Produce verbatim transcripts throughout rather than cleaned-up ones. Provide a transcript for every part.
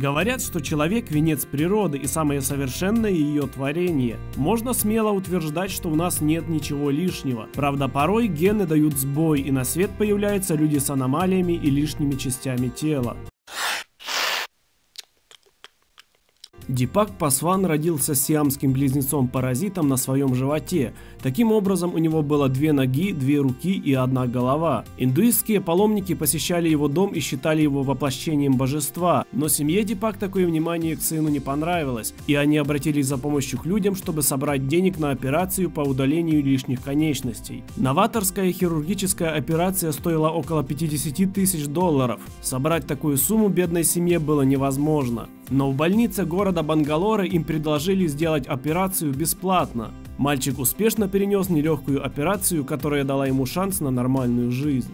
Говорят, что человек – венец природы и самое совершенное ее творение. Можно смело утверждать, что у нас нет ничего лишнего. Правда, порой гены дают сбой, и на свет появляются люди с аномалиями и лишними частями тела. Дипак Пасван родился сиамским близнецом-паразитом на своем животе. Таким образом, у него было две ноги, две руки и одна голова. Индуистские паломники посещали его дом и считали его воплощением божества, но семье Дипак такое внимание к сыну не понравилось, и они обратились за помощью к людям, чтобы собрать денег на операцию по удалению лишних конечностей. Новаторская хирургическая операция стоила около пятидесяти тысяч долларов. Собрать такую сумму бедной семье было невозможно. Но в больнице города Бангалора им предложили сделать операцию бесплатно. Мальчик успешно перенес нелегкую операцию, которая дала ему шанс на нормальную жизнь.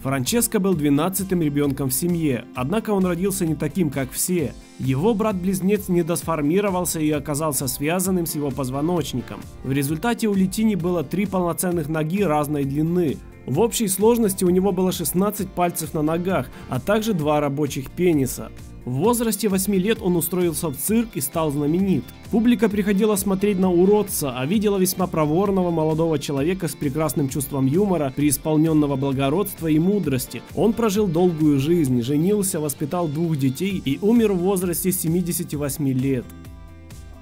Франческо был двенадцатым ребенком в семье, однако он родился не таким, как все. Его брат-близнец недосформировался и оказался связанным с его позвоночником. В результате у Летини было три полноценных ноги разной длины. В общей сложности у него было шестнадцать пальцев на ногах, а также два рабочих пениса. В возрасте восьми лет он устроился в цирк и стал знаменит. Публика приходила смотреть на уродца, а видела весьма проворного молодого человека с прекрасным чувством юмора, преисполненного благородства и мудрости. Он прожил долгую жизнь, женился, воспитал двух детей и умер в возрасте семидесяти восьми лет.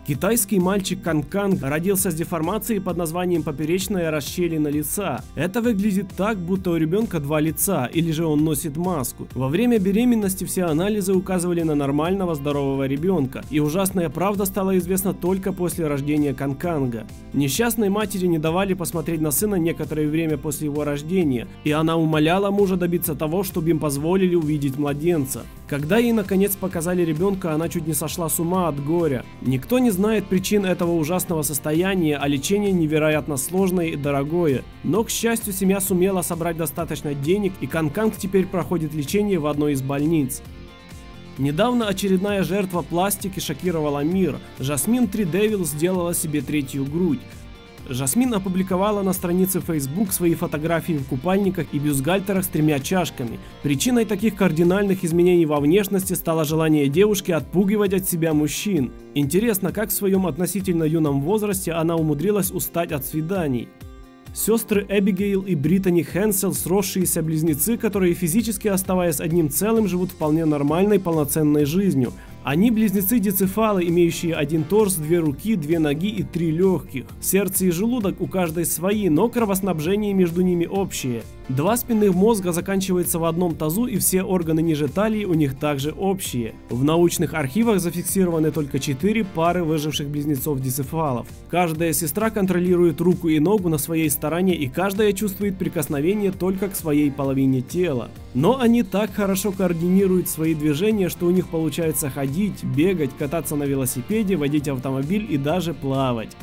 Китайский мальчик Канкан родился с деформацией под названием поперечная расщелина лица. Это выглядит так, будто у ребенка два лица, или же он носит маску. Во время беременности все анализы указывали на нормального здорового ребенка, и ужасная правда стала известна только после рождения Канканга. Несчастной матери не давали посмотреть на сына некоторое время после его рождения, и она умоляла мужа добиться того, чтобы им позволили увидеть младенца. Когда ей наконец показали ребенка, она чуть не сошла с ума от горя. Никто не знает причин этого ужасного состояния, а лечение невероятно сложное и дорогое. Но, к счастью, семья сумела собрать достаточно денег, и Канканг теперь проходит лечение в одной из больниц. Недавно очередная жертва пластики шокировала мир. Жасмин три Devil сделала себе третью грудь. Жасмин опубликовала на странице Facebook свои фотографии в купальниках и бюстгальтерах с тремя чашками. Причиной таких кардинальных изменений во внешности стало желание девушки отпугивать от себя мужчин. Интересно, как в своем относительно юном возрасте она умудрилась устать от свиданий. Сестры Эбигейл и Бриттани Хенсел – сросшиеся близнецы, которые физически, оставаясь одним целым, живут вполне нормальной полноценной жизнью. Они близнецы-дицефалы, имеющие один торс, две руки, две ноги и три легких. Сердце и желудок у каждой свои, но кровоснабжение между ними общее. Два спинных мозга заканчиваются в одном тазу, и все органы ниже талии у них также общие. В научных архивах зафиксированы только четыре пары выживших близнецов-дицефалов. Каждая сестра контролирует руку и ногу на своей стороне, и каждая чувствует прикосновение только к своей половине тела. Но они так хорошо координируют свои движения, что у них получается ходить, бегать, кататься на велосипеде, водить автомобиль и даже плавать.